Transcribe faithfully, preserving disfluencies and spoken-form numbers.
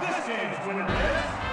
This game's winner is...